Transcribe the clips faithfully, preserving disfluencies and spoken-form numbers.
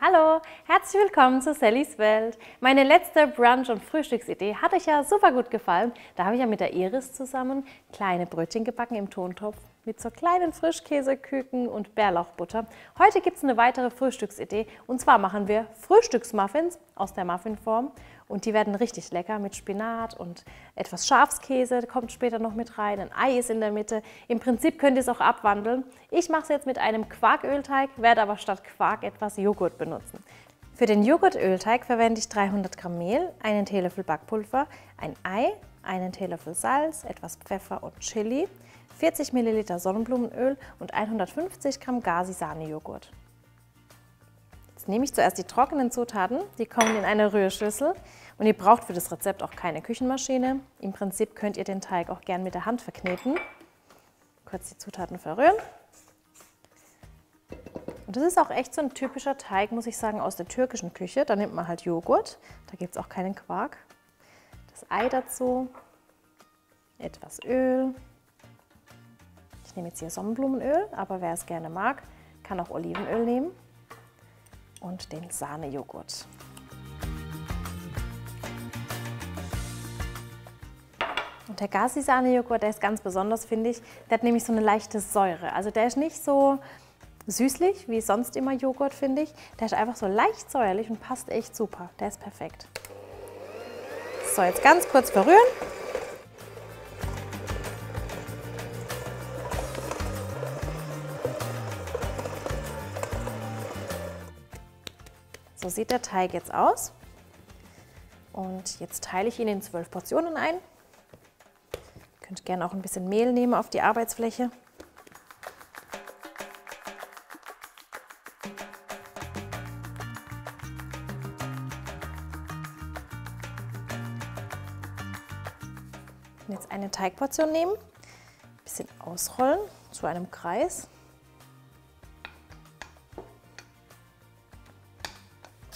Hallo, herzlich willkommen zu Sallys Welt. Meine letzte Brunch- und Frühstücksidee hat euch ja super gut gefallen. Da habe ich ja mit der Iris zusammen kleine Brötchen gebacken im Tontopf mit so kleinen Frischkäseküken und Bärlauchbutter. Heute gibt es eine weitere Frühstücksidee und zwar machen wir Frühstücksmuffins aus der Muffinform und die werden richtig lecker mit Spinat und etwas Schafskäse, kommt später noch mit rein, ein Ei ist in der Mitte. Im Prinzip könnt ihr es auch abwandeln. Ich mache es jetzt mit einem Quarkölteig, werde aber statt Quark etwas Joghurt benutzen. Nutzen. Für den Joghurtölteig verwende ich dreihundert Gramm Mehl, einen Teelöffel Backpulver, ein Ei, einen Teelöffel Salz, etwas Pfeffer und Chili, vierzig Milliliter Sonnenblumenöl und hundertfünfzig Gramm Gazi-Sahnejoghurt. Jetzt nehme ich zuerst die trockenen Zutaten, die kommen in eine Rührschüssel und ihr braucht für das Rezept auch keine Küchenmaschine. Im Prinzip könnt ihr den Teig auch gern mit der Hand verkneten. Kurz die Zutaten verrühren. Und das ist auch echt so ein typischer Teig, muss ich sagen, aus der türkischen Küche. Da nimmt man halt Joghurt, da gibt es auch keinen Quark. Das Ei dazu, etwas Öl. Ich nehme jetzt hier Sonnenblumenöl, aber wer es gerne mag, kann auch Olivenöl nehmen. Und den Sahnejoghurt. Und der Gazi-Sahnejoghurt, der ist ganz besonders, finde ich. Der hat nämlich so eine leichte Säure. Also der ist nicht so süßlich, wie sonst immer Joghurt, finde ich. Der ist einfach so leicht säuerlich und passt echt super. Der ist perfekt. So, jetzt ganz kurz verrühren. So sieht der Teig jetzt aus. Und jetzt teile ich ihn in zwölf Portionen ein. Ihr könnt gerne auch ein bisschen Mehl nehmen auf die Arbeitsfläche. Jetzt eine Teigportion nehmen, ein bisschen ausrollen zu einem Kreis.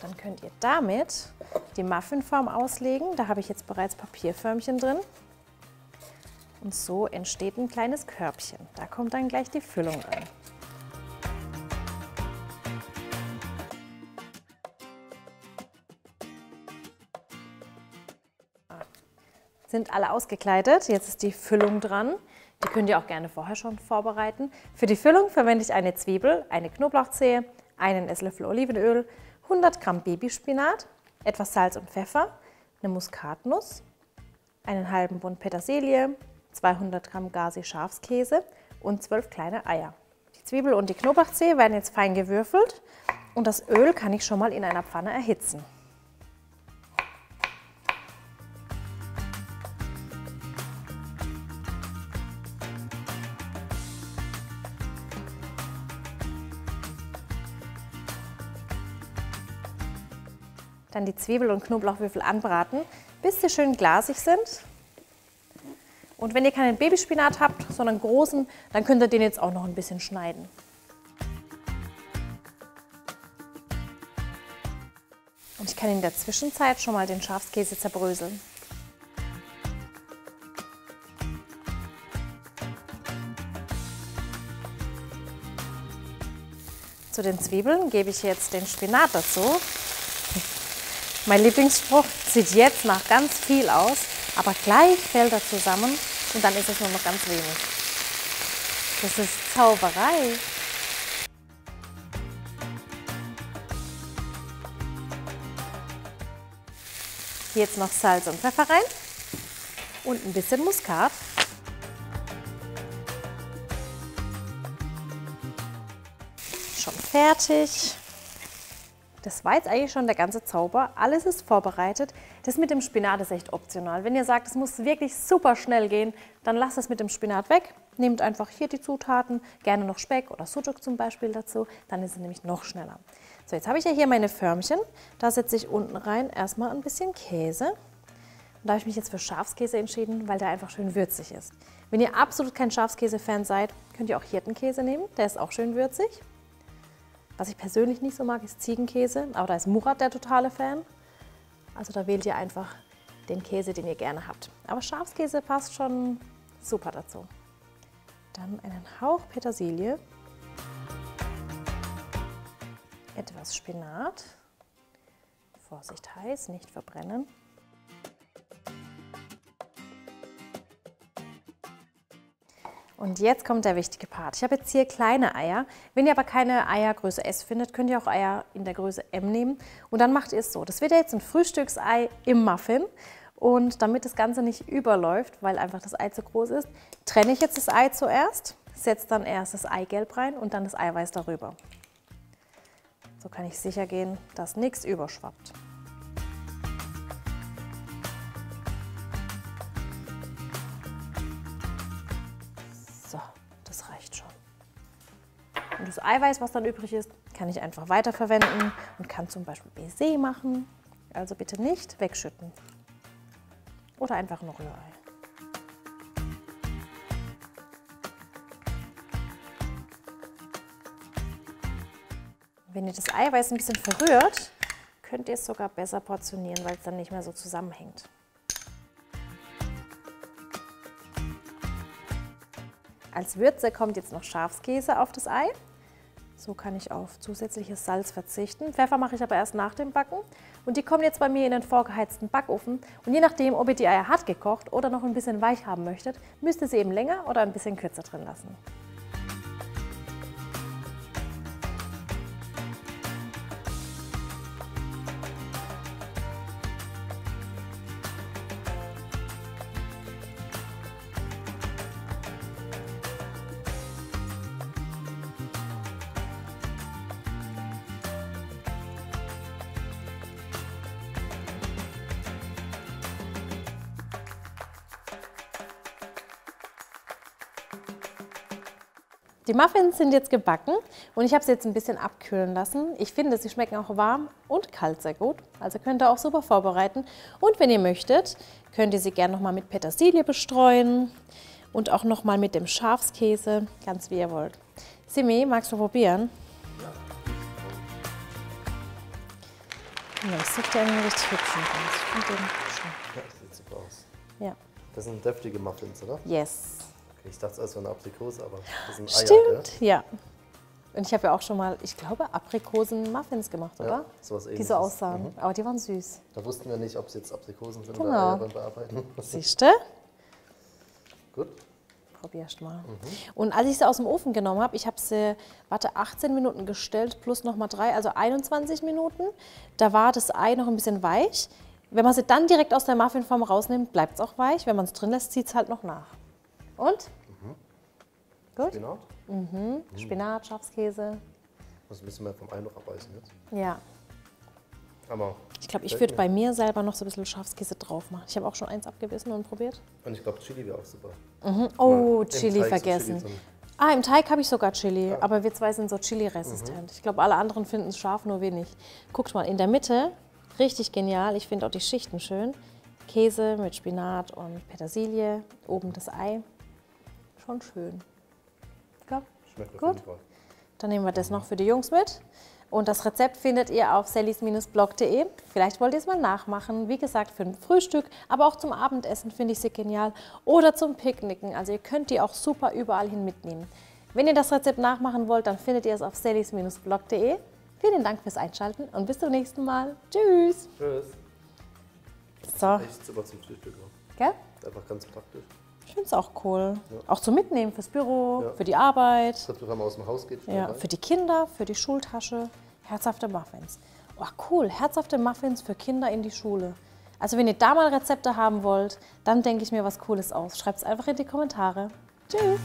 Dann könnt ihr damit die Muffinform auslegen. Da habe ich jetzt bereits Papierförmchen drin. Und so entsteht ein kleines Körbchen. Da kommt dann gleich die Füllung rein. Sind alle ausgekleidet. Jetzt ist die Füllung dran. Die könnt ihr auch gerne vorher schon vorbereiten. Für die Füllung verwende ich eine Zwiebel, eine Knoblauchzehe, einen Esslöffel Olivenöl, hundert Gramm Babyspinat, etwas Salz und Pfeffer, eine Muskatnuss, einen halben Bund Petersilie, zweihundert Gramm Gazi-Schafskäse und zwölf kleine Eier. Die Zwiebel und die Knoblauchzehe werden jetzt fein gewürfelt und das Öl kann ich schon mal in einer Pfanne erhitzen. Dann die Zwiebel- und Knoblauchwürfel anbraten, bis sie schön glasig sind. Und wenn ihr keinen Babyspinat habt, sondern großen, dann könnt ihr den jetzt auch noch ein bisschen schneiden. Und ich kann in der Zwischenzeit schon mal den Schafskäse zerbröseln. Zu den Zwiebeln gebe ich jetzt den Spinat dazu. Mein Lieblingsspruch sieht jetzt nach ganz viel aus, aber gleich fällt er zusammen und dann ist es nur noch ganz wenig. Das ist Zauberei. Jetzt noch Salz und Pfeffer rein und ein bisschen Muskat. Schon fertig. Das war jetzt eigentlich schon der ganze Zauber. Alles ist vorbereitet. Das mit dem Spinat ist echt optional. Wenn ihr sagt, es muss wirklich super schnell gehen, dann lasst es mit dem Spinat weg. Nehmt einfach hier die Zutaten, gerne noch Speck oder Sucuk zum Beispiel dazu. Dann ist es nämlich noch schneller. So, jetzt habe ich ja hier meine Förmchen. Da setze ich unten rein erstmal ein bisschen Käse. Und da habe ich mich jetzt für Schafskäse entschieden, weil der einfach schön würzig ist. Wenn ihr absolut kein Schafskäse-Fan seid, könnt ihr auch Hirtenkäse nehmen. Der ist auch schön würzig. Was ich persönlich nicht so mag, ist Ziegenkäse, aber da ist Murat der totale Fan. Also da wählt ihr einfach den Käse, den ihr gerne habt. Aber Schafskäse passt schon super dazu. Dann einen Hauch Petersilie. etwas Spinat. Vorsicht, heiß, nicht verbrennen. Und jetzt kommt der wichtige Part. Ich habe jetzt hier kleine Eier. Wenn ihr aber keine Eiergröße S findet, könnt ihr auch Eier in der Größe M nehmen. Und dann macht ihr es so. Das wird ja jetzt ein Frühstücksei im Muffin. Und damit das Ganze nicht überläuft, weil einfach das Ei zu groß ist, trenne ich jetzt das Ei zuerst, setze dann erst das Eigelb rein und dann das Eiweiß darüber. So kann ich sicher gehen, dass nichts überschwappt. Das reicht schon. Und das Eiweiß, was dann übrig ist, kann ich einfach weiterverwenden und kann zum Beispiel Baiser machen. Also bitte nicht wegschütten. Oder einfach ein Rührei. Wenn ihr das Eiweiß ein bisschen verrührt, könnt ihr es sogar besser portionieren, weil es dann nicht mehr so zusammenhängt. Als Würze kommt jetzt noch Schafskäse auf das Ei. So kann ich auf zusätzliches Salz verzichten. Pfeffer mache ich aber erst nach dem Backen. Und die kommen jetzt bei mir in den vorgeheizten Backofen. Und je nachdem, ob ihr die Eier hart gekocht oder noch ein bisschen weich haben möchtet, müsst ihr sie eben länger oder ein bisschen kürzer drin lassen. Die Muffins sind jetzt gebacken und ich habe sie jetzt ein bisschen abkühlen lassen. Ich finde, sie schmecken auch warm und kalt sehr gut, also könnt ihr auch super vorbereiten. Und wenn ihr möchtet, könnt ihr sie gerne nochmal mit Petersilie bestreuen und auch nochmal mit dem Schafskäse, ganz wie ihr wollt. Simi, magst du probieren? Ja. Das sieht ja richtig hübsch aus. Ja, das sieht super aus. Ja. Das sind deftige Muffins, oder? Yes. Ich dachte erst so eine Aprikose, aber das sind Eier. Stimmt, ja. Und ich habe ja auch schon mal, ich glaube, Aprikosen-Muffins gemacht, oder? Ja, sowas ähnliches. Die so aussahen, mhm. aber die waren süß. Da wussten wir nicht, ob es jetzt Aprikosen sind genau. oder Eier beim Bearbeiten. Siehst du? Gut. Probierst mal. Mhm. Und als ich sie aus dem Ofen genommen habe, ich habe sie, warte, achtzehn Minuten gestellt plus nochmal drei, also einundzwanzig Minuten. Da war das Ei noch ein bisschen weich. Wenn man sie dann direkt aus der Muffinform rausnimmt, bleibt es auch weich. Wenn man es drin lässt, zieht es halt noch nach. Und? Mhm. Gut? Spinat? Mhm. Mhm. Spinat, Schafskäse. Ich muss ein bisschen mehr vom Ei noch abbeißen jetzt. Ja. Aber ich glaube, ich würde bei mir selber noch so ein bisschen Schafskäse drauf machen. Ich habe auch schon eins abgebissen und probiert. Und ich glaube, Chili wäre auch super. Mhm. Oh, Chili vergessen. Chili ah, im Teig habe ich sogar Chili. Ja. Aber wir zwei sind so Chili-resistent. Mhm. Ich glaube, alle anderen finden es scharf, nur wenig. Guckt mal, in der Mitte, richtig genial. Ich finde auch die Schichten schön. Käse mit Spinat und Petersilie. Oben das Ei. Schon schön. Ja. Schmeckt gut. Dann nehmen wir das noch für die Jungs mit. Und das Rezept findet ihr auf sallys Bindestrich blog punkt de. Vielleicht wollt ihr es mal nachmachen. Wie gesagt, für ein Frühstück, aber auch zum Abendessen finde ich sie genial. Oder zum Picknicken. Also ihr könnt die auch super überall hin mitnehmen. Wenn ihr das Rezept nachmachen wollt, dann findet ihr es auf sallys Bindestrich blog punkt de. Vielen Dank fürs Einschalten und bis zum nächsten Mal. Tschüss. Tschüss. So. Echt super zum Frühstück. Gell? Einfach ganz praktisch. Ich finde es auch cool. Ja. Auch zum Mitnehmen fürs Büro, ja. für die Arbeit. Das heißt, wenn man aus dem Haus geht, ja. Für die Kinder, für die Schultasche. Herzhafte Muffins. Oh, cool, herzhafte Muffins für Kinder in die Schule. Also wenn ihr da mal Rezepte haben wollt, dann denke ich mir was Cooles aus. Schreibt es einfach in die Kommentare. Tschüss!